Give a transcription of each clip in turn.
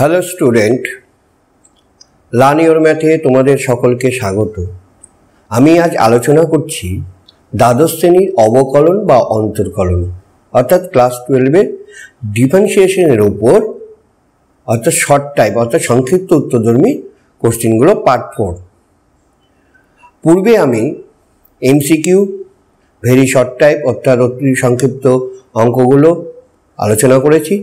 Hello student, learn your ম্যাথে তোমাদের সকলকে স্বাগত। আমি আজ আলোচনা করছি দ্বাদশ শ্রেণীর অবকলন বা অন্তর্কলন, অর্থাৎ ক্লাস টুয়েলভের ডিফারেন্সিয়েশনের উপর, অর্থাৎ শর্ট টাইপ অর্থাৎ সংক্ষিপ্ত উত্তরধর্মী কোশ্চেনগুলো পার্ট 4। পূর্বে আমি এমসিকিউ, ভেরি শর্ট টাইপ অর্থাৎ অতি সংক্ষিপ্ত অঙ্কগুলো আলোচনা করেছি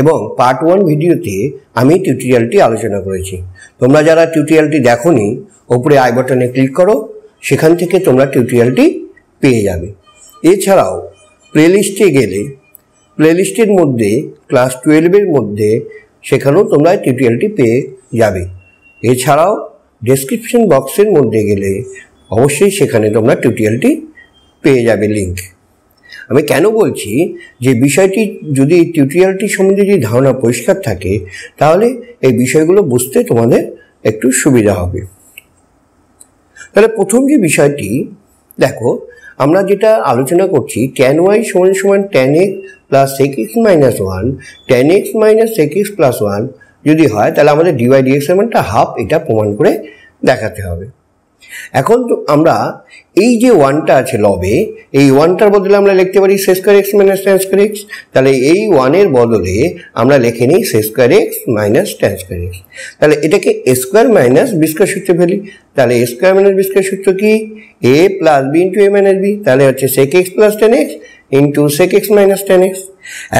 এবং পার্ট 1 ভিডিওতে আমি টিউটোরিয়ালটি আলোচনা করেছি। তোমরা যারা টিউটোরিয়ালটি দেখোনি, উপরে আই বাটনে ক্লিক করো, সেখান থেকে তোমরা টিউটোরিয়ালটি পেয়ে যাবে। এছাড়াও প্লেলিস্টে গেলে প্লেলিস্টের মধ্যে ক্লাস 12এর মধ্যে সেখানেও তোমরা টিউটোরিয়ালটি পেয়ে যাবে। এছাড়াও ডেসক্রিপশন বক্সের মধ্যে গেলে অবশ্যই সেখানে তোমরা টিউটোরিয়ালটি পেয়ে যাবে লিঙ্ক। আমি কেন বলছি যে বিষয়টি যদি টিউটোরিয়ালটি সম্বন্ধে যদি ধারণা পরিষ্কার থাকে, তাহলে এই বিষয়গুলো বুঝতে তোমাদের একটু সুবিধা হবে। তাহলে প্রথম যে বিষয়টি দেখো, আমরা যেটা আলোচনা করছি ট্যান ওয়াই সমান সমান tan x plus sec x minus one, tan x minus sec x plus one যদি হয় তাহলে আমাদের ডিওয়াই ডিএক্সের মানটা হাফ, এটা প্রমাণ করে দেখাতে হবে। এখন তো আমরা এই যে ওয়ানটা আছে লবে, এই ওয়ানটার বদলে আমরা লিখতে পারি sec square x minus tan square x. তাহলে এই ওয়ানের বদলে আমরা লিখে নিই sec square x minus tan square x. তাহলে এটাকে a square minus b square সূত্রে ফেলি। তাহলে a square minus b square সূত্র কি? A plus b into a minus b. তাহলে হচ্ছে sec x plus tan x into sec x minus tan x.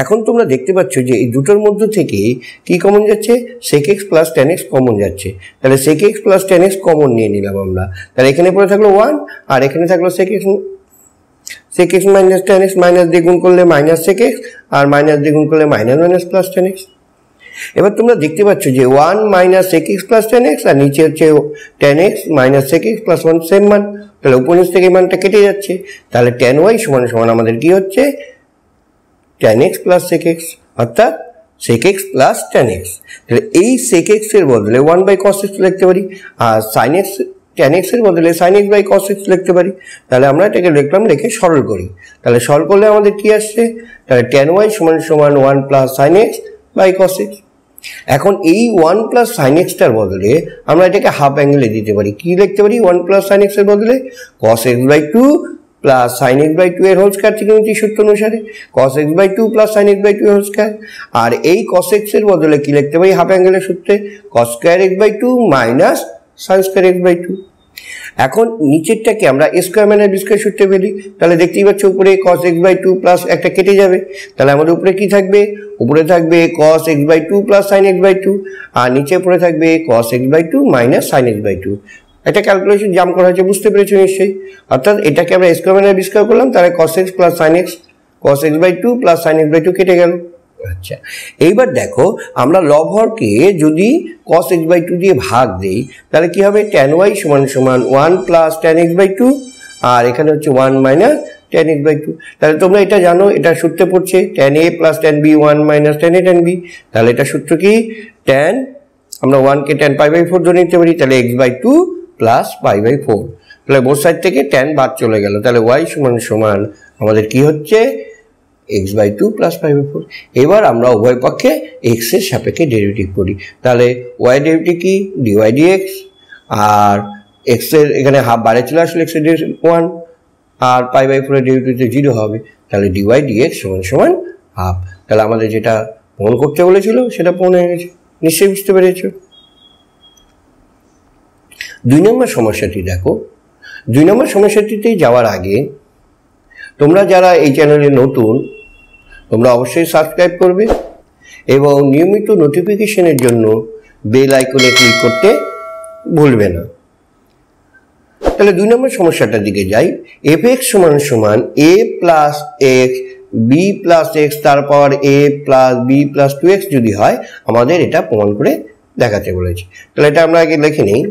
এখন তোমরা দেখতে পাচ্ছ যে এই দুটোর মধ্য থেকে কি কমন যাচ্ছে? Sec x plus tan x common যাচ্ছে। তাহলে sec x plus tan x common নিয়ে নিলাম আমরা। তাহলে এখানে পড়ে থাকলো ওয়ান, আর এখানে থাকলো sec x minus tan x, minus দিয়ে গুণ করলে মাইনাস সেক এক্স, আর মাইনাস দিয়ে গুণ করলে minus minus plus tan x. এবার তোমরা দেখতে পাচ্ছ যে one minus sec x plus tan x, আর নিচে হচ্ছে tan x minus sec x plus one, same মান। তাহলে উপনিষ থেকে এই মানটা কেটে যাচ্ছে। তাহলে ট্যান ওয়াই সমান সমান আমাদের কি হচ্ছে? Tan x plus sec x, অর্থাৎ sec x plus tan x. তাহলে এই সেক এক্সের বদলে ওয়ান বাই কস এক্স লিখতে পারি, আর সাইন এক্স ট্যান এক্সের বদলে sine x by cos x লিখতে পারি। তাহলে আমরা এটাকে লিখলাম, লিখে সরল করি। তাহলে সরল করলে আমাদের কী আসছে? তাহলে ট্যান ওয়াই সমান সমান one plus sine x by cos x. এখন এই ওয়ান প্লাস সাইন এক্সটার বদলে আমরা এটাকে হাফ অ্যাঙ্গেলে দিতে পারি। কী লিখতে পারি? ওয়ান প্লাস সাইন এক্সের বদলে cos x by two plus sine x by two এর হোল স্কয়ার, ত্রিকোণমিতির সূত্র অনুসারে cos x by two plus sine x by two এর হোল স্কয়ার। আর এই কস এক্সের বদলে কী লিখতে পারি? হাফ অ্যাঙ্গেলের সূত্রে cos square x by two minus sine square x by two. এখন নিচেরটাকে আমরা a square minus b square সূত্রে ফেলি। তাহলে দেখতেই পাচ্ছি উপরে cos x by two plus একটা কেটে যাবে। তাহলে আমাদের উপরে কি থাকবে? উপরে থাকবে cos x by two plus sine x by two, আর নিচে পড়ে থাকবে cos x by two minus sine x by two. একটা ক্যালকুলেশন জাম করা হয়েছে, বুঝতে পেরেছো নিশ্চয়ই। অর্থাৎ এটাকে আমরা a square minus b square করলাম, তাহলে cos x plus sine x, cos x by two plus sine x by two কেটে গেল। আচ্ছা, এইবার দেখো আমরা লবহরকে যদি কস এক্স বাই টু দিয়ে ভাগ দিই তাহলে কি হবে? ট্যান ওয়াই সমান সমান one plus tan x by two, আর এখানে হচ্ছে one minus tan x by two. তাহলে তোমরা এটা জানো, এটা সূত্রে পড়ছে tan a plus tan b one minus tan a tan b. তাহলে এটা সূত্র কি? ট্যান, আমরা ওয়ানকে ট্যান পাই বাই ফোর ধরে নিতে পারি। তাহলে x by two plus pi by four. তাহলে বোথ সাইড থেকে ট্যান বাদ চলে গেল। তাহলে ওয়াই সমান সমান আমাদের কি হচ্ছে? X by two plus pi by four. এবার আমরা উভয় পক্ষে এক্সের সাপেক্ষে ডেরিভেটিভ করি। তাহলে ওয়াই ডেরিভেটিভ কি? ডিওয়াই ডিএক্স, আর এক্সের এখানে হাফ বারে চলে আসলে এক্সের ডেরিভেটিভ ওয়ান, আর পাই বাই ফোরের ডেরিভেটিভ তো জিরো হবে। তাহলে ডিওয়াই ডিএক্স সমান সমান হাফ। তাহলে আমাদের যেটা প্রমাণ করতে বলেছিল সেটা প্রমাণ হয়ে গেছে, নিশ্চয়ই বুঝতে পেরেছো। 2 নম্বর সমস্যাটি দেখো। 2 নম্বর সমস্যাটিতে যাওয়ার আগে তোমরা যারা এই চ্যানেলে নতুন, তোমরা অবশ্যই সাবস্ক্রাইব করবে এবং নিয়মিত নোটিফিকেশনের জন্য বেল আইকনে ক্লিক করতে ভুলবে না। তাহলে 2 নম্বর সমস্যাটার দিকে যাই। এফ এক্স সমান সমান a plus x b plus x তার power a plus b plus two x যদি হয়, আমাদের এটা প্রমাণ করে দেখাতে বলেছি। তাহলে এটা আমরা আগে লিখে নিই।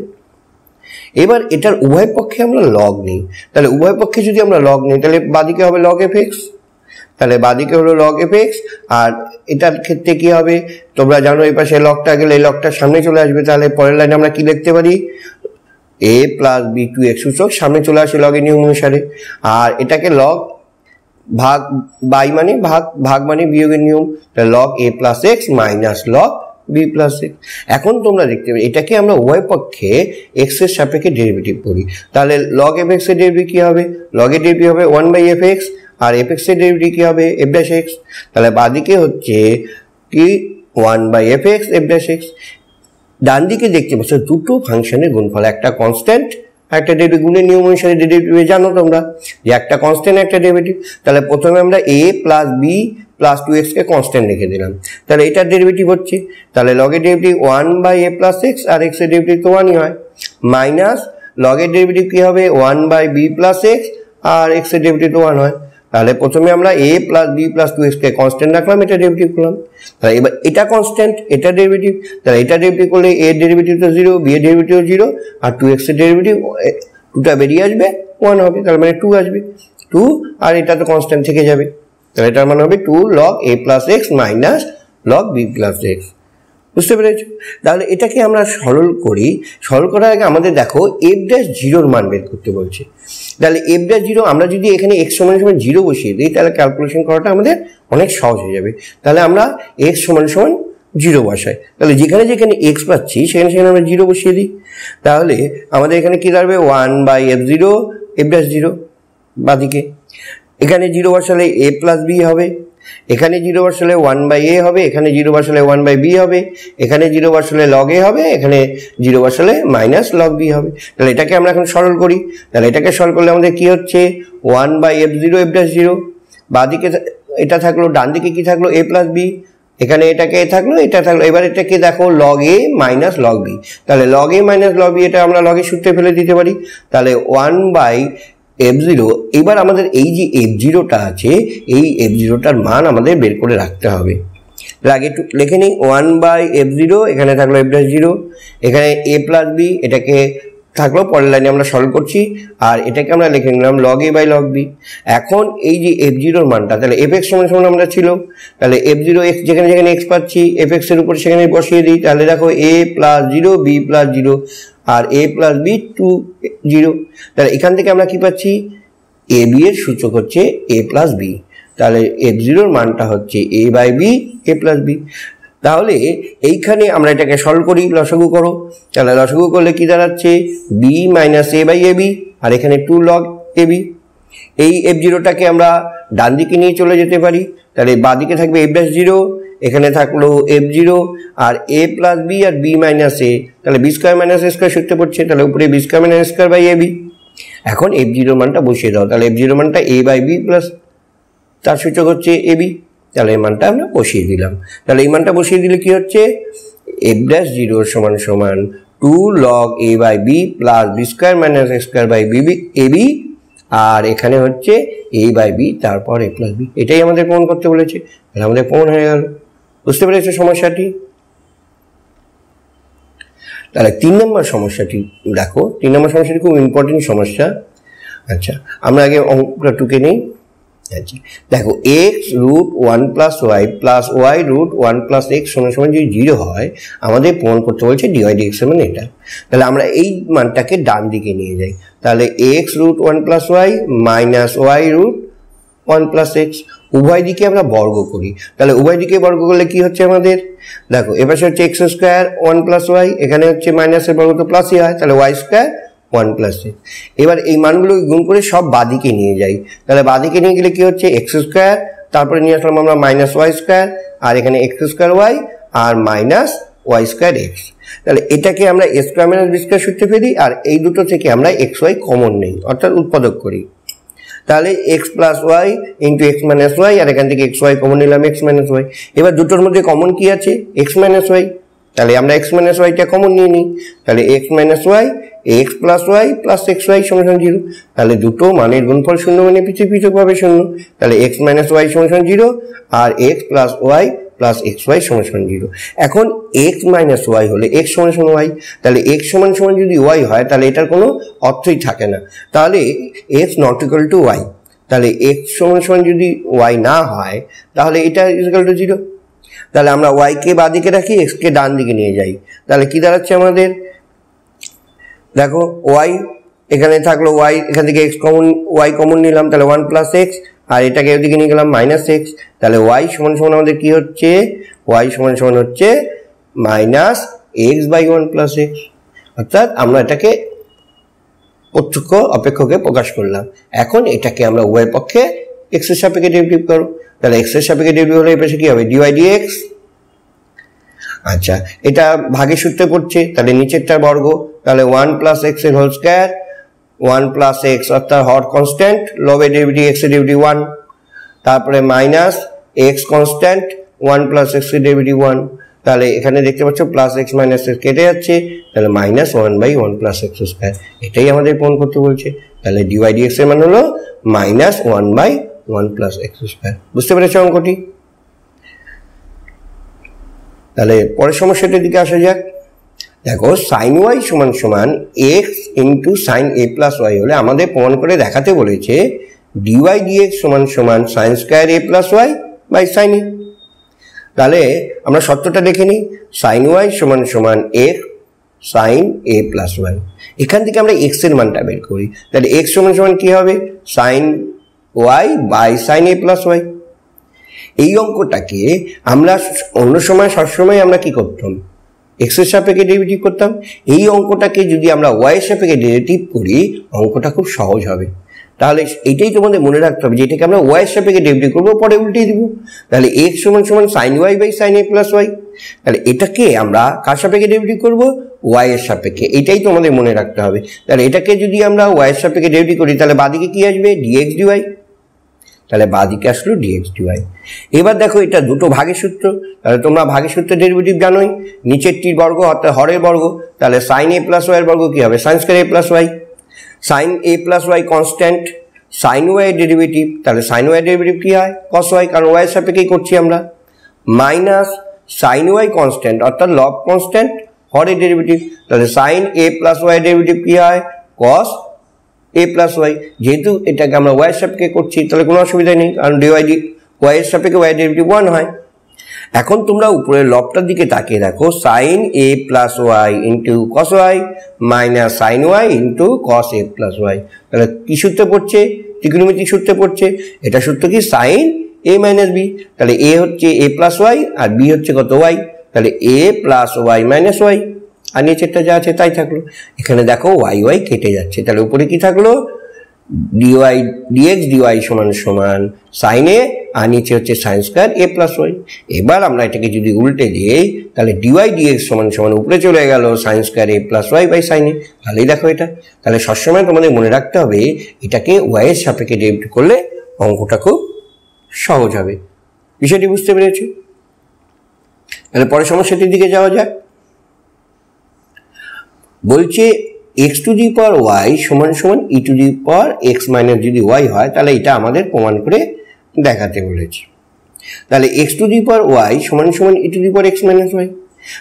এবার এটার উভয় পক্ষে আমরা লগ নিই। তাহলে উভয় পক্ষে যদি আমরা লগ নিই তাহলে বাদিকে হবে লগ এফ এক্স। তাহলে বাদিকে হলো লগ এফ এক্স, আর এটার ক্ষেত্রে কি হবে? তোমরা জানো এই পাশে লগটা গেলে এই লগটার সামনে চলে আসবে। তাহলে পরের লাইনে আমরা কি লিখতে পারি? A plus b two x সূচক সামনে চলে আসে লগের নিয়ম অনুসারে। আর এটাকে লগ ভাগ বাই মানে ভাগ, ভাগ মানে বিয়োগের নিয়ম। তাহলে log a plus x minus log b plus x এখন তোমরা দেখতে পাবে এটাকে আমরা y পক্ষে x এর সাপেক্ষে ডেরিভেটিভ করি তাহলে log fx এর ডেরিভেটিভ কি হবে log এর ডেরিভেটিভ হবে 1/fx আর fx এর ডেরিভেটিভ কি হবে f'(x) তাহলে বাদিকে হচ্ছে কি 1/fx f'(x) ডান দিকে দেখতে পাচ্ছ দুটো ফাংশনের গুণফল একটা কনস্ট্যান্ট একটা ডেরিভেটিভ গুণের নিয়ম অনুসারে ডেরিভেটিভ জানো তোমরা যে একটা কনস্ট্যান্ট একটা ডেরিভেটিভ তাহলে প্রথমে আমরা a plus b plus 2x के कांस्टेंट लिखे दिलाम ताहले एटार डेरिवेटिव होच्छे ताहले लॉग एर डेरिवेटिव 1/a plus x और x एर डेरिवेटिव तो 1 ही हय माइनस लॉग एर डेरिवेटिव की हबे 1/b plus x और x एर डेरिवेटिव तो 1 हय ताहले प्रथमे आमरा a plus b plus 2x के कांस्टेंट राखलाम एटा डेरिवेटिव करलाम ताहले एबार एटा कांस्टेंट एटा डेरिवेटिव ताहले एटा डेरिवेटिव करले a एर डेरिवेटिव तो 0 b एर डेरिवेटिव 0 और 2x एर डेरिवेटिव 2 टा बेरिये आसबे 1 हबे तार माने 2 आसबे 2 और एटा तो कांस्टेंट थेके जाबे तो एटार मान होबे 2 log a plus x minus log b plus x বুঝতে পেরেছো তাহলে এটাকে আমরা সরল করি সরল করার আগে আমাদের দেখো f'(0) এর মান বের করতে বলছে তাহলে f'(0) আমরা যদি এখানে x সমান সমান 0 বসিয়ে দেই তাহলে ক্যালকুলেশন করাটা আমাদের অনেক সহজ হয়ে যাবে তাহলে আমরা x সমান সমান 0 বসাই তাহলে যেখানে যেখানে x পাচ্ছি সেখানে সেখানে আমরা 0 বসিয়ে দিই তাহলে আমাদের এখানে কি দাঁড়াবে 1/f0 f'(0) বাদিকে এখানে 0 বসালে a plus b হবে এখানে 0 বসালে 1/a হবে এখানে 0 বসালে 1/b হবে এখানে 0 বসালে log a হবে এখানে 0 বসালে - log b হবে তাহলে এটাকে আমরা এখন সরল করি তাহলে এটাকে সরল করলে আমাদের কি হচ্ছে 1/f0 f'(0) বাম দিকে এটা থাকলো ডান দিকে কি থাকলো a plus b এখানে এটাকে থাকলো এটা থাকলো এবারে এটাকে দেখো log a - log b তাহলে log a - log b এটা আমরা log এর সূত্রে ফেলে দিতে পারি তাহলে 1 f0 এবার আমাদের এই যে f0 টা আছে এই f0 টার মান আমাদের বের করে রাখতে হবে আগে একটু লিখে নেই 1/f0 এখানে থাকলো f'(0) এখানে a plus b এটাকে থাকলো পরের লাইনে আমরা সরল করছি আর এটাকে আমরা লিখে নিলাম log a / log b এখন এই যে f0 এর মানটা তাহলে f(x) = আমরা ছিল তাহলে f0 x যেখানে যেখানে x পাচ্ছি f(x) এর উপর সেখানে বসিয়ে দিই তাহলে দেখো a + 0 b + 0 R a plus b 2 0 তাহলে এখান থেকে আমরা কি পাচ্ছি ab এর সূচক হচ্ছে a plus b তাহলে f0 এর মানটা হচ্ছে a/b a plus b তাহলে এইখানে আমরা এটাকে সরল করি লসাগু করো তাহলে লসাগু করলে কি দাঁড়াচ্ছে b - a/ab আর এখানে 2 log ab এই f0 টাকে আমরা ডান দিকে নিয়ে চলে যেতে পারি তাহলে বাম দিকে থাকবে f'(0) এখানে থাকলো f0 R a plus b R b - a তাহলে b² - a² সূত্রে পড়ছে তাহলে উপরে b² - a² / ab এখন f0 মানটা বসিয়ে দাও তাহলে f0 মানটা a/b plus তার সূচক হচ্ছে ab তাহলে এই মানটা আমরা বসিয়ে দিলাম তাহলে এই মানটা বসিয়ে দিলে কি হচ্ছে f'(0) = 2 log a/b plus b² - a² / ab আর এখানে হচ্ছে a/b তারপর a + b এটাই আমাদের প্রমাণ করতে বলেছে তাহলে আমাদের প্রমাণ হয়ে গেল বুঝতে পেরেছো সমস্যাটি তাহলে 3 নম্বর সমস্যাটি দেখো 3 নম্বর সমস্যাটি খুব ইম্পর্টেন্ট সমস্যা আচ্ছা আমরা আগে অঙ্কটা টুকে নেই আচ্ছা দেখো x √1 + y + y √1 + x = যদি 0 হয় আমাদের প্রমাণ করতে বলছে dy dx এর মান এটা তাহলে আমরা এই মানটাকে ডান দিকে নিয়ে যাই তাহলে x √1 + y - y √1 + x উভয় দিকে আমরা বর্গ করি তাহলে উভয় দিকে বর্গ করলে কি হচ্ছে আমাদের দেখো এপাশে হচ্ছে x² 1 + y এখানে হচ্ছে - এর বর্গ তো প্লাসই হয় তাহলে y² 1 + x এবার এই মানগুলো গুণ করে সব বাদিকে নিয়ে যাই তাহলে বাদিকে নিয়ে গেলে কি হচ্ছে x² তারপরে নিয়ে আসলাম আমরা - y² আর এখানে x² y আর - y² x তাহলে এটাকে আমরা a² - b² সূত্রে ফেলি আর এই দুটো থেকে আমরা xy কমন নেই অর্থাৎ উৎপাদক করি তাহলে x + y * x - y আর এখান থেকে xy কমন নিলাম x - y এবার দুটোর মধ্যে কমন কি আছে x - y তাহলে আমরা x - y টা কমন নিয়ে নিই তাহলে x - y x + y + xy = 0 তাহলে দুটো মানের গুণফল শূন্য মানে পৃথকভাবে শূন্য তাহলে x - y = 0 আর x + y + xy = 0 এখন x - y হলে x = y তাহলে x = যদি y হয় তাহলে এটার কোনো অর্থই থাকে না তাহলে x not equal to y তাহলে x = যদি y না হয় তাহলে এটা equal to 0 তাহলে আমরা y কে বাম দিকে রাখি x কে ডান দিকে নিয়ে যাই তাহলে কি দাঁড়াচ্ছে আমাদের দেখো y এখানে থাকলো y এখান থেকে x কমন y কমন নিলাম তাহলে 1 + x আর এটাকে এদিকে নিয়ে গেলাম - x তাহলে y = আমাদের কি হচ্ছে y = হচ্ছে minus x by one plus x अर्थात आमरा एटाके प्रत्यक्ष अपेक्षके प्रकाश करलाम एखन एटाके आमरा उभय पक्षे एक्स एर सापेक्षे डेरिवेटिव करब ताहले एक्स एर सापेक्षे डेरिवेटिव होले एपाशे कि होबे डिवाई डिएक्स अच्छा एटा भागের सूत्रे पड़छे ताहले निचेरटा वर्ग ताहले 1 प्लस एक्स एर होल स्क्वायर 1 प्लस एक्स अर्थात हर कन्स्टैंट लबे डेरिवेटिव एक्स एर डेरिवेटिव 1 तारपरे minus x constant 1 plus x एर डेरिवेटिव 1 তাহলে এখানে দেখতে পাচ্ছ প্লাস x - x কেটে যাচ্ছে তাহলে -1/1 + x2 এটাই আমাদের পূরণ করতে বলছে তাহলে dy dx এর মান হলো -1/1 + x2 বুঝতে পেরেছো অঙ্কটি তাহলে পরের সমস্যাটির দিকে আসা যাক দেখো sin y = x * sin a + y হলে আমাদের প্রমাণ করে দেখাতে বলেছে dy dx = sin² a + y / sin a তাহলে আমরা সত্যটা দেখেনি sin y = x sin a + y এখান থেকে আমরা x এর মানটা বের করি তাহলে x = কি হবে sin y / sin a + y এই অঙ্কটাকে আমরা অন্য সময় সব সময় আমরা কি করতাম x এর সাপেক্ষে ডেরিভেটিভ করতাম এই অঙ্কটাকে যদি আমরা y এর সাপেক্ষে ডেরিভেটিভ করি অঙ্কটা খুব সহজ হবে তাহলে এইটাই তোমাদের মনে রাখতে হবে যেটাকে আমরা y এর সাপেক্ষে ডেরিভেটিভ করব পরে উল্টিয়ে দিব তাহলে x = sin y / sin a + y তাহলে এটাকে আমরা কার সাপেক্ষে ডেরিভেটিভ করব y এর সাপেক্ষে এটাই তোমাদের মনে রাখতে হবে তাহলে এটাকে যদি আমরা y এর সাপেক্ষে ডেরিভেটিভ করি তাহলে বাদিকে কি আসবে dx dy তাহলে বাদিকে আসলো dx dy এবার দেখো এটা দুটো ভাগের সূত্র তাহলে তোমরা ভাগের সূত্রের ডেরিভেটিভ জানোই নিচেরটির বর্গ অর্থাৎ হরের বর্গ তাহলে sin a + y এর বর্গ কি হবে sin² a + y sin a plus y constant sin y derivative তাহলে sin y derivative কি হয় cos y কারণ y এর সাপেক্ষে করছি আমরা minus sin y constant অর্থাৎ log constant হর এর ডেরিভেটিভ তাহলে sin a plus y derivative কি হয় cos a plus y যেহেতু এটাকে আমরা y এর সাপেক্ষে করছি তাহলে কোনো অসুবিধা নেই কারণ dy y এর সাপেক্ষে y ডেরিভেটিভ 1 হয় এখন তোমরা উপরে লবটার দিকে তাকিয়ে দেখো sin a + y * cos y - sin y * cos a + y তাহলে কি সূত্র পড়ছে ত্রিকোণমিতিক সূত্র পড়ছে এটা সূত্র কি sin a - b তাহলে a হচ্ছে a + y আর b হচ্ছে কত y তাহলে a + y - y আর নিচেরটা যা আছে তাই থাকলো এখানে দেখো y y কেটে যাচ্ছে তাহলে উপরে কি থাকলো dy dx dy = sin a আর নিচে হচ্ছে sin² a + y এবার আমরা এটাকে যদি উল্টে দেই তাহলে dy dx = উপরে চলে গেল sin² a + y / sin a তাহলে দেখো এটা তাহলে সবসময় তোমাদের মনে রাখতে হবে এটাকে y এর সাপেক্ষে ডেরিভেটিভ করলে অঙ্কটা খুব সহজ হবে বিষয়টি বুঝতে পেরেছো তাহলে পরের সমস্যাটির দিকে যাওয়া যাক বলছে x to the power y = e to the power x minus যদি y হয় তাহলে এটা আমাদের প্রমাণ করে দেখাতে বলেছে তাহলে x to the power y = e to the power x minus y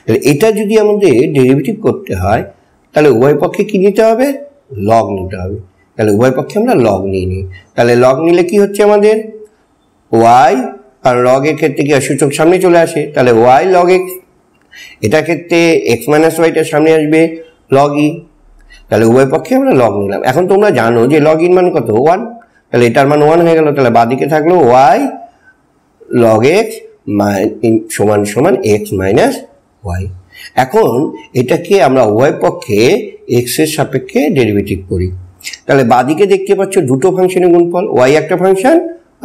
তাহলে এটা যদি আমাদের ডেরিভেটিভ করতে হয় তাহলে উভয় পক্ষে কি নিতে হবে log নিতে হবে তাহলে উভয় পক্ষে আমরা log নিয়ে নিই তাহলে log নিলে কি হচ্ছে আমাদের y আর log এর ক্ষেত্রে কি সূচক সামনে চলে আসে তাহলে y log x এটা ক্ষেত্রে x minus y টা সামনে আসবে log e তাহলে উভয় পক্ষে আমরা log নিলাম এখন তোমরা জানো যে log in মান কত 1 তাহলে এটার মান 1 হয়ে গেল তাহলে বাদিকে থাকলো y log x = x - y এখন এটাকে আমরা উভয় পক্ষে x এর সাপেক্ষে ডেরিভেটিভ করি তাহলে বাদিকে দেখতে পাচ্ছ দুটো ফাংশনের গুণফল y একটা ফাংশন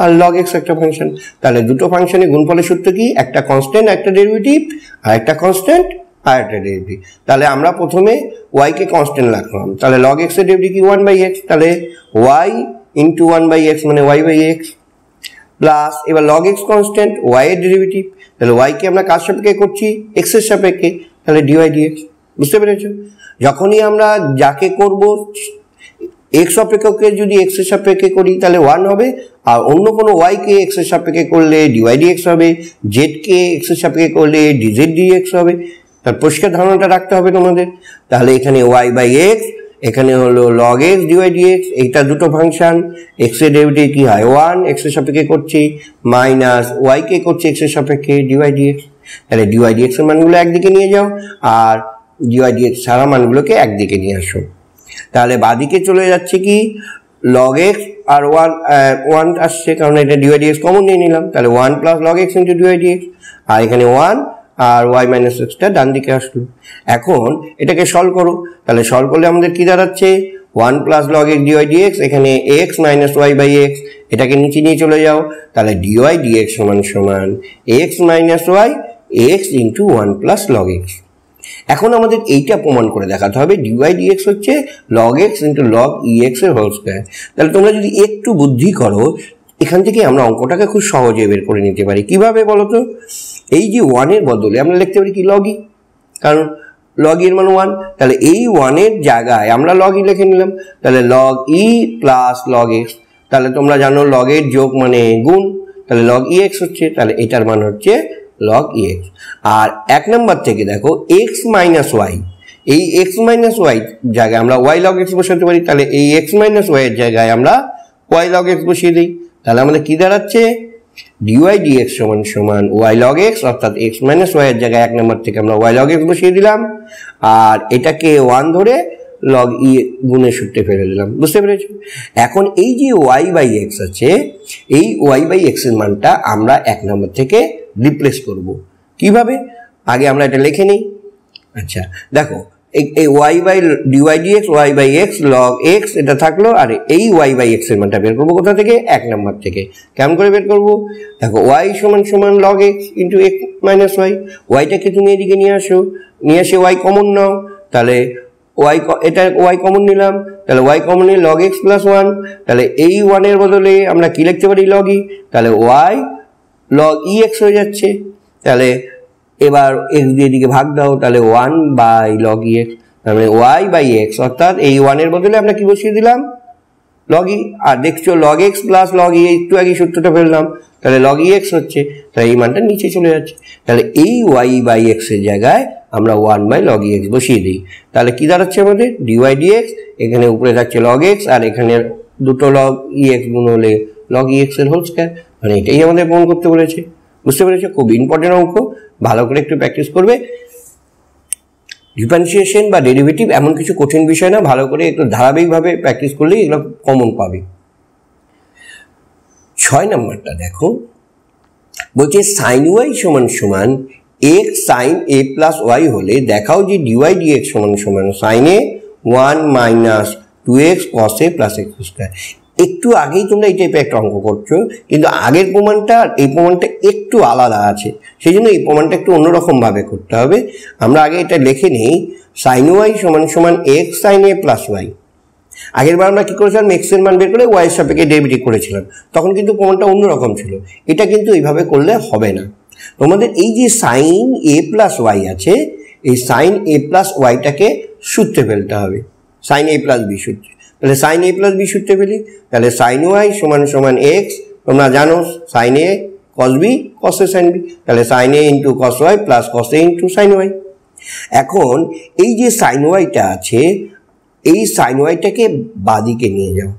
আর log x একটা ফাংশন তাহলে দুটো ফাংশনের গুণফলের সূত্র কি একটা কনস্ট্যান্ট একটা ডেরিভেটিভ আর একটা কনস্ট্যান্ট আরেকটা ডেরিভেটিভ তাহলে আমরা প্রথমে y কে কনস্ট্যান্ট রাখলাম তাহলে log x এর ডেরিভেটিভ কি 1/x তাহলে y * 1/x y / x plus এবার log x কনস্ট্যান্ট y এর ডেরিভেটিভ তাহলে y কে আমরা কার সাপেক্ষে করছি x এর সাপেক্ষে তাহলে dy dx বুঝতে পেরেছো যখনই আমরা যাকে করব x অপেক্ষককে যদি x এর সাপেক্ষে করি তাহলে 1 হবে আর অন্য কোনো y কে x এর সাপেক্ষে করলে dy dx হবে z কে x এর সাপেক্ষে করলে dz dx হবে তার পরিষ্কার ধারণাটা রাখতে হবে তোমাদের তাহলে এখানে y / x এখানে হলো log x dy dx এটা দুটো ফাংশন x এর ডেরিভেটিভ কি হয় 1 x এর সাপেক্ষে করছি মাইনাস y কে করছি x এর সাপেক্ষে dy dx তাহলে dy dx এর মানগুলো একদিকে নিয়ে যাও আর dy dx সারা মানগুলোকে একদিকে নিয়ে আসো তাহলে বাদিকে চলে যাচ্ছে কি log x আর 1 আসছে কারণ এটা dy dx কমন নিয়ে নিলাম তাহলে 1 + log x * dy dx আর এখানে 1 আর y - x টা ডান দিকে আসলো। এখন এটাকে সলভ করো, তাহলে সলভ করলে আমাদের কি দাঁড়াচ্ছে 1 + log x dy dx, এখানে x - y / x, এটাকে নিচে নিয়ে চলে যাও, তাহলে dy dx = x - y x * 1 + log x। এখন আমাদের এইটা প্রমাণ করে দেখাতে হবে dy dx হচ্ছে log x * log ex এর হোল স্কয়ার। তাহলে তোমরা যদি একটু বুদ্ধি করো এখান থেকে আমরা অঙ্কটাকে খুব সহজে বের করে নিতে পারি। কিভাবে বলো তো, এই যে 1 এর বদলে আমরা লিখতে পারি কি log e, কারণ log e এর মান 1, তাহলে এই 1 এর জায়গায় আমরা log e লিখে নিলাম, তাহলে log e + log x। তাহলে তোমরা জানো log এর যোগ মানে গুণ, তাহলে log ex হচ্ছে, তাহলে এটার মান হচ্ছে log ex। আর এক নাম্বার থেকে দেখো x - y, এই x - y জায়গায় আমরা y log x বসাতে পারি, তাহলে এই x - y এর জায়গায় আমরা y log x বসিয়ে দেই, তাহলে আমাদের কি দাঁড়াচ্ছে dy dx = y log x, অর্থাৎ x - y এর জায়গায় এক নাম্বার থেকে আমরা y log x বসিয়ে দিলাম আর এটাকে 1 ধরে log e গুণের সূত্রে ফেলে দিলাম। বুঝতে পেরেছো? এখন এই যে y/x আছে, এই y/x এর মানটা আমরা এক নাম্বার থেকে রিপ্লেস করব। কিভাবে, আগে আমরা এটা লিখে নেই। আচ্ছা দেখো এই y/dy/dx y/x log x এটা থাকলো, আর এই y/x এর মানটা বের করব কোথা থেকে, এক নাম্বার থেকে। কেমন করে বের করব, দেখো y = log x * x - y, y টাকে তুমি এদিকে নিয়ে আসো, নিয়ে এসে y কমন নাও, তাহলে y এটা y কমন নিলাম, তাহলে y কমন নিয়ে log x + 1, তাহলে এই 1 এর বদলে আমরা কি লিখতে পারি log e, তাহলে y log ex হয়ে যাচ্ছে। তাহলে এবার x দিয়ে দিকে ভাগ দাও, তাহলে 1 log ex, তাহলে y/x, অর্থাৎ এই 1 এর বদলে আমরা কি বসিয়ে দিলাম log e। আর দেখছো log x + log e একটু আগে সূত্রটা ফেললাম, তাহলে log ex হচ্ছে, তাই এই মানটা নিচে চলে যাচ্ছে, তাহলে এই y/x এর জায়গায় আমরা 1 log ex বসিয়ে দিই, তাহলে কি দাঁড়াচ্ছে আমাদের dy dx, এখানে উপরে থাকছে log x আর এখানে দুটো log ex গুণ হলে log ex এর হোল স্কয়ার, মানে এটাই আমাদের প্রমাণ করতে বলেছে। বুঝতে পেরেছো? খুব ইম্পর্টেন্ট অঙ্ক, ভালো করে একটু প্র্যাকটিস করবে। ডিফারেন্সিয়েশন বা ডেরিভেটিভ এমন কিছু কঠিন বিষয় না, ভালো করে একটু ধারাবাহিকভাবে প্র্যাকটিস করলে এগুলো কমন পাবে। 6 নম্বরটা দেখো, বলছে sine y = x sine a plus y হলে দেখাও যে dy dx = sine a 1 - 2x cos a plus x square. একটু আগেই তোমরা এই টাইপের একটা অঙ্ক করছো, কিন্তু আগের প্রমাণটা আর এই প্রমাণটা একটু আলাদা আছে, সেই জন্য এই প্রমাণটা একটু অন্যরকমভাবে করতে হবে। আমরা আগে এটা লিখে নিই sine y = x sine a plus y. আগেরবার আমরা কী করেছিলাম, এক্স এর মান বের করে ওয়াই এর সাপেক্ষে ডেরিভেটিভ করেছিলাম, তখন কিন্তু প্রমাণটা অন্যরকম ছিল, এটা কিন্তু এইভাবে করলে হবে না। তোমাদের এই যে সাইন এ প্লাস ওয়াই আছে, এই সাইন এ প্লাস ওয়াইটাকে সূত্রে ফেলতে হবে, সাইন এ প্লাস বি সূত্রে, তাহলে সাইন এ প্লাস বি সূত্রে ফেলি, তাহলে সাইন ওয়াই = এক্স, তোমরা জানো sine a cos b cos a sine b, তাহলে sine a into cos y plus cos a into sine y. এখন এই যে সাইন ওয়াইটা আছে, এই সাইন ওয়াইটাকে বাদিকে নিয়ে যাও,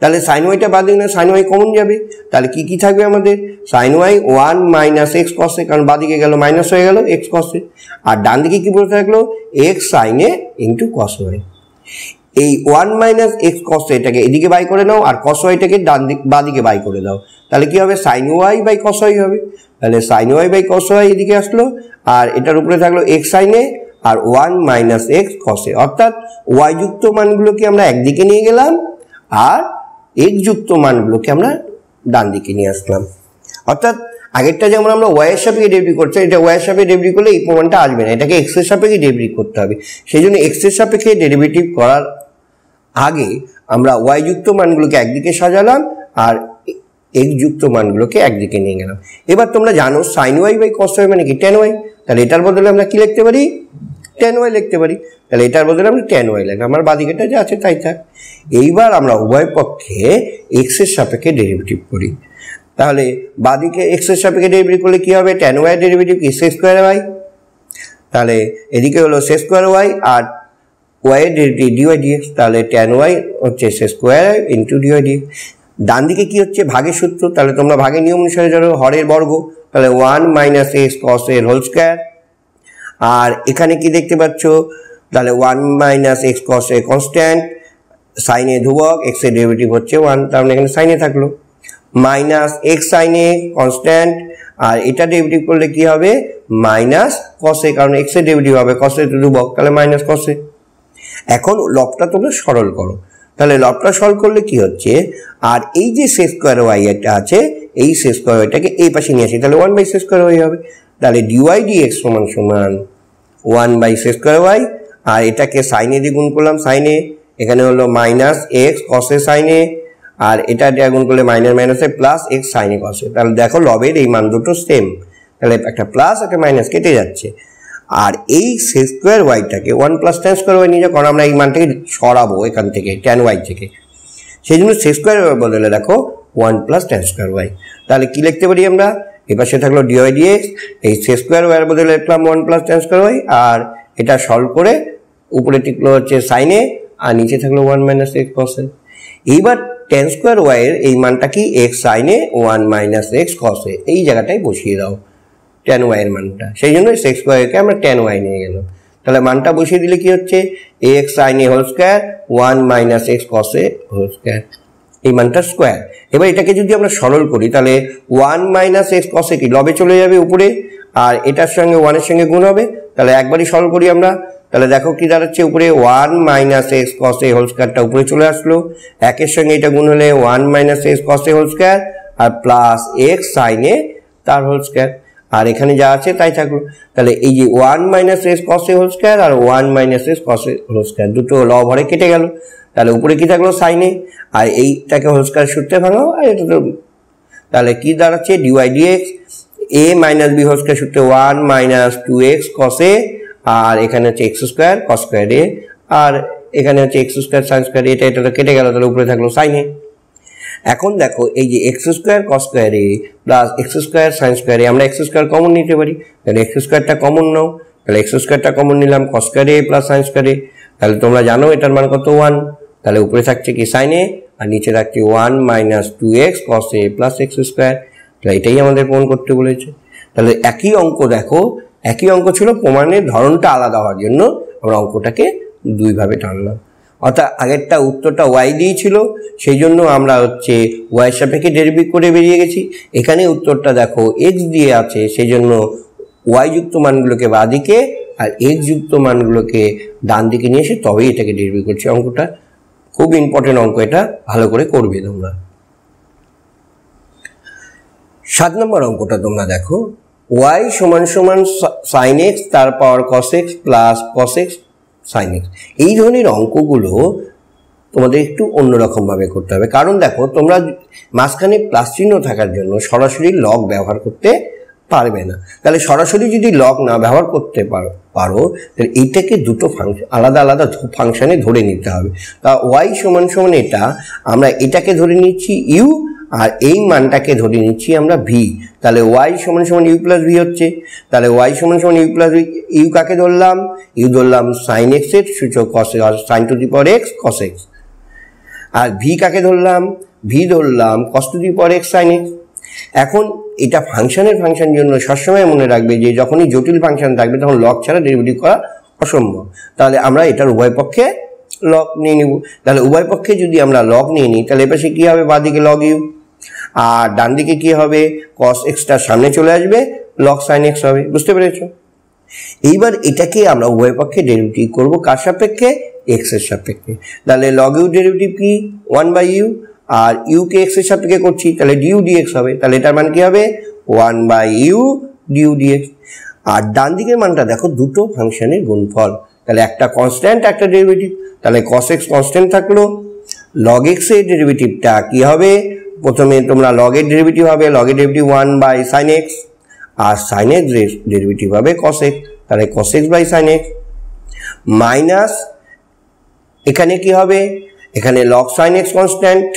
তাহলে সাইন ওয়াইটা বাদিকে না, সাইন ওয়াই কমন যাবে, তাহলে কি কি থাকবে আমাদের sine y 1 - x cos a, কারণ বাদিকে গেল মাইনাস হয়ে গেল x কস এ, আর ডান দিকে কি বলে থাকলো x sine a into cos y. এই 1 - x cos a এটাকে এদিকে বাই করে নাও, আর cos y টাকে ডান দিক বাদিকে বাই করে দাও, তাহলে কি হবে sin y / cos y হবে, তাহলে sin y / cos y এদিকে আসলো, আর এটার উপরে থাকলো x sin a R 1 - x cos a, অর্থাৎ y যুক্ত মানগুলোকে আমরা একদিকে নিয়ে গেলাম আর x যুক্ত মানগুলোকে আমরা ডান দিকে নিয়ে আসলাম। অর্থাৎ আগেরটা যেমন আমরা y এর সাপেক্ষে ডেরিভেটিভ করছি, এটা y এর সাপেক্ষে ডেরিভেটিভ করলে এই প্রমাণটা আসবে না, এটাকে x এর সাপেক্ষে ডেরিভেটিভ করতে হবে, সেই জন্য x এর সাপেক্ষে ডেরিভেটিভ করার আগে আমরা y যুক্ত মানগুলোকে একদিকে সাজালাম আর x যুক্ত মানগুলোকে একদিকে নিয়ে গেলাম। এবার তোমরা জানো sin y / cos y মানে কি tan y, তাহলে এটার বদলে আমরা কি লিখতে পারি tan y লিখতে পারি, তাহলে এটার বদলে আমরা tan y লিখলাম, আমার বাদিকেটা যা আছে তাই থাক। এইবার আমরা উভয় পক্ষে x এর সাপেক্ষে ডেরিভেটিভ করি, তাহলে বাদিকে x এর সাপেক্ষে ডেরিভেটিভ করলে কি হবে tan y ডেরিভেটিভ কি x2y, তাহলে এদিকে হলো x2y আর y এর ডেরিভেটিভ dy dx, তাহলে tan y হচ্ছে x2y ইনটু dy dx। ডান দিকে কি হচ্ছে ভাগের সূত্র, তাহলে তোমরা ভাগের নিয়ম অনুসারে ধরো হরের বর্গ, তাহলে 1 - x cos a whole square, আর এখানে কি দেখতে পাচ্ছ তাহলে 1 - x cos a constant, sin a ধ্রুবক, x এর ডেরিভেটিভ হচ্ছে 1, তাহলে এখানে sin a থাকলো, - x sin a কনস্ট্যান্ট আর এটা ডেরিভেটিভ করলে কি হবে মাইনাস cos এ, কারণ x এর ডেরিভেটিভ হবে cos এর ধ্রুবক, তাহলে মাইনাস cos এ। এখন লবটা তোমরা সরল করো, তাহলে লবটা সরল করলে কি হচ্ছে, আর এই যে c স্কয়ার y এটা আছে, এই c স্কয়ার এটাকে এই পাশে নিয়ে আসি, তাহলে 1 বাই c স্কয়ার y হবে। তাহলে dy dx সমান সমান 1 বাই c স্কয়ার y, আর এটাকে sin এ দিয়ে গুণ করলাম, sin এ এখানে হলো মাইনাস x cos এ sin এ, আর এটা দিয়ে গুণ করলে মাইনাস মাইনাসে প্লাস x sin এ cos এ। তাহলে দেখো লবের এই মান দুটো সেম, তাহলে একটা প্লাস একটা মাইনাস কেটে যাচ্ছে। আর এই c স্কয়ার yটাকে 1 প্লাস tan স্কয়ার y নিয়ে যাও, কারণ আমরা এই মানটাকে সরাবো এখান থেকে tan y থেকে, সেই জন্য c স্কয়ার y বদলে রাখো 1 প্লাস tan স্কয়ার y। তাহলে কি লিখতে পারি আমরা, এপাশে থাকলো dy dx, এই c স্কয়ার y এর বদলে লিখলাম 1 প্লাস tan স্কয়ার y, আর এটা সলভ করে উপরে টিকলো হচ্ছে sin এ, আর নিচে থাকলো 1 মাইনাস x cos এ। এইবার tan স্কয়ার y এর এই মানটা কি x sin a 1 minus x cos a, এই জায়গাটাই বসিয়ে দাও tan y এর মানটা, সেই জন্য x স্কয়ারকে আমরা tan y নিয়ে গেলাম। তাহলে মানটা বসিয়ে দিলে কি হচ্ছে x sin a whole square 1 minus x cos a whole square, এই মানটা স্কয়ার। এবার এটাকে যদি আমরা সরল করি তাহলে 1 মাইনাস x cos a কি লবে চলে যাবে উপরে, আর এটার সঙ্গে 1 এর সঙ্গে গুণ হবে। তাহলে একবারই সরল করি আমরা, তাহলে দেখো কি দাঁড়াচ্ছে উপরে 1 minus x cos a whole স্কয়ারটা উপরে চলে আসলো, একের সঙ্গে এটা গুণ হলে 1 minus x cos a whole square আর প্লাস x sin a তার হোল স্কয়ার, আর এখানে যা আছে তাই থাকলো। তাহলে এই যে 1 minus x cos a whole square আর 1 minus x cos a whole square দুটো লব হরে কেটে গেল, তাহলে উপরে কি থাকলো sin a, আর এইটাকে হোল স্কয়ার সূত্রে ভাঙো, আর এটা তাহলে কি দাঁড়াচ্ছে dy dx a minus b whole square সূত্রে 1 মাইনাস 2x cos a, আর এখানে হচ্ছে x square cos square a, আর এখানে হচ্ছে x square sin square a, এটা তো কেটে গেল, তাহলে উপরে থাকলো sin a। এখন দেখো এই যে x square cos square a plus x square sin square a, আমরা x স্কয়ার কমন নিতে পারি, তাহলে x স্কয়ারটা কমন নাও, তাহলে x স্কয়ারটা কমন নিলাম cos square a plus sin square a, তাহলে তোমরা জানো এটার মান কত 1, তাহলে উপরে থাকছে কি sin a আর নিচে থাকছে 1 minus 2x cos a plus x square, তাহলে এটাই আমাদের প্রমাণ করতে বলেছে। তাহলে একই অঙ্ক দেখো, একই অঙ্ক ছিল, প্রমাণের ধরনটা আলাদা হওয়ার জন্য আমরা অঙ্কটাকে দুইভাবে টানলাম, অর্থাৎ আগেরটা উত্তরটা ওয়াই দিয়েছিল সেই জন্য আমরা হচ্ছে ওয়াই সাপেক্ষে ডেরিভেটিভ করে বেরিয়ে গেছি, এখানে উত্তরটা দেখো এক্স দিয়ে আছে সেই জন্য ওয়াই যুক্ত মানগুলোকে বাঁ দিকে আর এক্স যুক্ত মানগুলোকে ডান দিকে নিয়ে এসে তবেই এটাকে ডেরিভেটিভ করছি। অঙ্কটা খুব ইম্পর্টেন্ট অঙ্ক, এটা ভালো করে করবে তোমরা। 7 নম্বর অঙ্কটা তোমরা দেখো, y সমান সমান sin x তার power cos x plus cos x sin x। এই ধরনের অঙ্কগুলো তোমাদের একটু অন্যরকমভাবে করতে হবে, কারণ দেখো তোমরা মাঝখানে প্লাস চিহ্ন থাকার জন্য সরাসরি লগ ব্যবহার করতে পারবে না, তাহলে সরাসরি যদি লগ না ব্যবহার করতে পারো তাহলে এইটাকে দুটো ফাংশন আলাদা আলাদা ফাংশানে ধরে নিতে হবে। তা y সমান সমান এটা আমরা এটাকে ধরে নিচ্ছি u, আর এই মানটাকে ধরে নিচ্ছি আমরা v, তাহলে y সমান সমান u প্লাস v হচ্ছে। তাহলে y সমান সমান u প্লাস v, u কাকে ধরলাম, u ধরলাম sin x এর সূচক cos এর sin to the power x cos x, আর v কাকে ধরলাম, v ধরলাম cos to the power x sin x। এখন এটা ফাংশনের জন্য সবসময় মনে রাখবে যে যখনই জটিল ফাংশন থাকবে তখন লগ ছাড়া ডেরিভেটিভ করা অসম্ভব, তাহলে আমরা এটার উভয় পক্ষে লগ নিয়ে নেব। তাহলে উভয় পক্ষে যদি আমরা লগ নিয়ে নিই তাহলে এপাশে কি হবে বাঁ দিকে লগ u, আর ডান দিকে কি হবে cos x টা সামনে চলে আসবে log sin x হবে, বুঝতে পেরেছো? এইবার এটাকে আমরা উভয় পক্ষে ডেরিভেটিভ করব কার সাপেক্ষে, x এর সাপেক্ষে। তাহলে log u ডেরিভেটিভ কি 1/u, আর u কে x এর সাপেক্ষে করছি তাহলে du dx হবে, তাহলে এটার মান কি হবে 1/u du dx। আর ডান দিকের মানটা দেখো দুটো ফাংশনের গুণফল, তাহলে একটা কনস্ট্যান্ট একটা ডেরিভেটিভ, তাহলে cos x কনস্ট্যান্ট থাকলো, log x এর ডেরিভেটিভটা কি হবে, প্রথমে তোমরা লগের ডেরিভেটিভ হবে, লগের ডেরিভেটিভ 1 বাই sin x, আর sin x ডেরিভেটিভ হবে cos x, তাহলে cos x by sin x minus এখানে কি হবে, এখানে log sin x কনস্ট্যান্ট,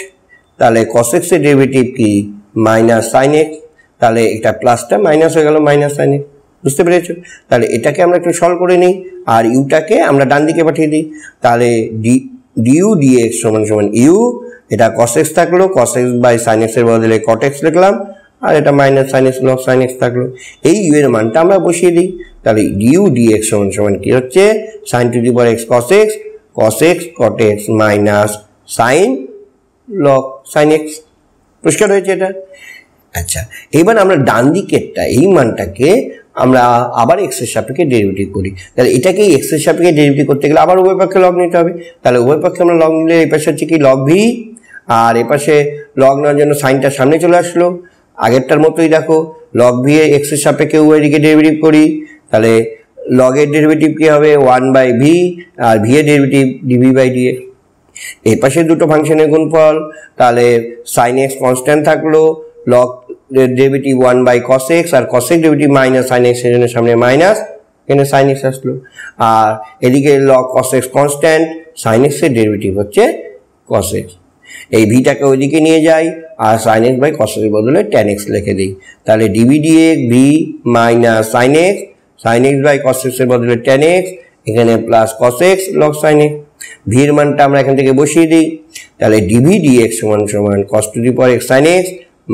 তাহলে cos x এর ডেরিভেটিভ কি মাইনাস sin x, তাহলে এটা প্লাসটা মাইনাস হয়ে গেল মাইনাস sin x, বুঝতে পেরেছো? তাহলে এটাকে আমরা একটু সলভ করে নিই, আর ইউটাকে আমরা ডান দিকে পাঠিয়ে দিই, তাহলে du dx সমান সমান u, এটা cos x থাকলো, cos x by sin x এর বদলে cot x লিখলাম, আর এটা minus sin x log sin x থাকলো, এই u এর মানটা আমরা বসিয়ে দিই, তাহলে du dx সমান সমান কি হচ্ছে sin to the power x cos x, cos x cot x minus sin log sin x। পরিষ্কার হয়েছে? এটা আচ্ছা এবার আমরা ডান দিকেরটা এই মানটাকে আমরা আবার x এর সাপেক্ষে ডেরিভেটিভ করি, তাহলে এটাকে x এর সাপেক্ষে ডেরিভেটিভ করতে গেলে আবার উভয় পক্ষে লগ নিতে হবে। তাহলে উভয় পক্ষে আমরা লগ নিলে এই পাশে হচ্ছে কি লগ ভি, আর এই পাশে লগ নেওয়ার জন্য সাইনটা সামনে চলে আসলো। আগেরটার মতোই দেখো লগ ভি এ x এর সাপেক্ষে উভয় দিকে ডেরিভেটিভ করি, তাহলে লগের ডেরিভেটিভ কি হবে 1/v আর ভি এর ডেরিভেটিভ dv/dx। এই পাশে দুটো ফাংশনের গুণফল, তাহলে সাইন এক্স কনস্ট্যান্ট থাকলো, লগ ডেরিভেটিভ 1/cos x আর cos x derivative minus sin x এর জন্য সামনে মাইনাস এখানে sin x আসলো, আর এদিকে log cos x constant, sin x এর ডেরিভেটিভ হচ্ছে cos x। এই ভিটাকে ওইদিকে নিয়ে যাই আর sin x by cos x এর বদলে tan x লিখে দিই, তাহলে dv dx v minus sin x by cos x এর বদলে tan x এখানে plus cos x log sin x। v এর মানটা আমরা এখান থেকে বসিয়ে দিই, তাহলে dv dx সমান সমান cos to the power x sin x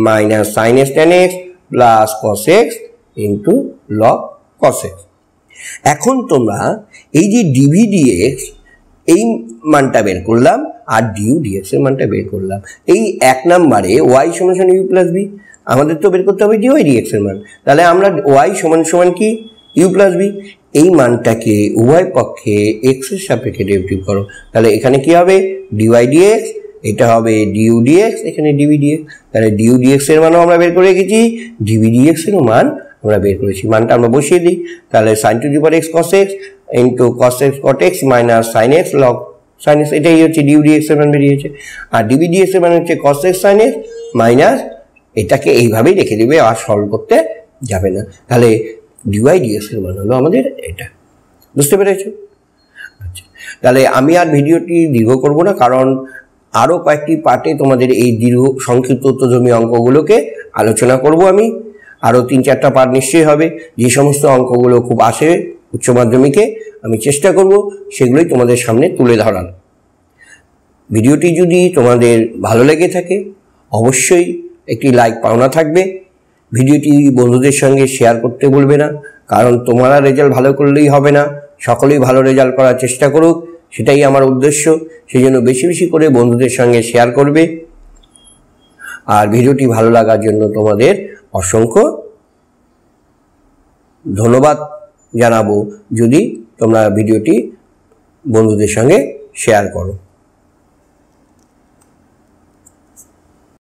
minus sin x tan x plus cos x into log cos x। এখন তোমরা এই যে dv dx এই মানটা বের করলাম আর du dx এর মানটা বের করলাম, এই এক নম্বরে y সমান সমান u plus v আমাদের তো বের করতে হবে du dx এর মান, তাহলে আমরা y সমান সমান কি u plus v এই মানটাকে উভয় পক্ষে x এর সাপেক্ষে ডেরিভেটিভ করো, তাহলে এখানে কি হবে dy dx, এটা হবে du dx, এখানে dv dx। তাহলে du dx এর মানও আমরা বের করে রেখেছি, dv dx এরও মান আমরা বের করেছি, মানটা আমরা বসিয়ে দিই, তাহলে sin to the power x cos x into cos x cot x minus sin x log sin x, এটাই হচ্ছে du dx এর মান বেরিয়েছে। আর dv dx এর মান হচ্ছে cos x sin x minus, এটাকে এইভাবেই রেখে দিবে আর সলভ করতে যাবে না, তাহলে dy dx এর মান হলো আমাদের এটা। বুঝতে পেরেছো? আচ্ছা তাহলে আমি আর ভিডিওটি দীর্ঘ করব না, কারণ আরও কয়েকটি পার্টে তোমাদের এই দীর্ঘ সংক্ষিপ্ত জমি অঙ্কগুলোকে আলোচনা করব। আমি আরও 3-4টা পার্ট নিশ্চয়ই হবে, যে সমস্ত অঙ্কগুলো খুব আসে উচ্চ মাধ্যমিকে আমি চেষ্টা করব সেগুলোই তোমাদের সামনে তুলে ধরার। ভিডিওটি যদি তোমাদের ভালো লেগে থাকে অবশ্যই একটি লাইক পাওনা থাকবে, ভিডিওটি বন্ধুদের সঙ্গে শেয়ার করতে বলবে না, কারণ তোমরা রেজাল্ট ভালো করলেই হবে না, সকলেই ভালো রেজাল্ট করার চেষ্টা করুক, সেটাই আমার উদ্দেশ্য। সেই জন্য বেশি বেশি করে বন্ধুদের সঙ্গে শেয়ার করবে, আর ভিডিওটি ভালো লাগার জন্য তোমাদের অসংখ্য ধন্যবাদ জানাবো যদি তোমরা ভিডিওটি বন্ধুদের সঙ্গে শেয়ার করো।